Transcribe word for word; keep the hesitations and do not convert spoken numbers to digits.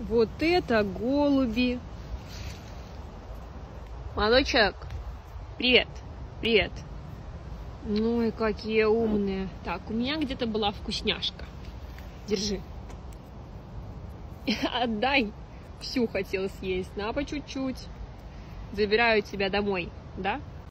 Вот это голуби. Молодой человек, привет, привет. Ну и какие умные. Так, у меня где-то была вкусняшка. Держи. Отдай. Всю хотела съесть. На, по чуть-чуть. Забираю тебя домой, да?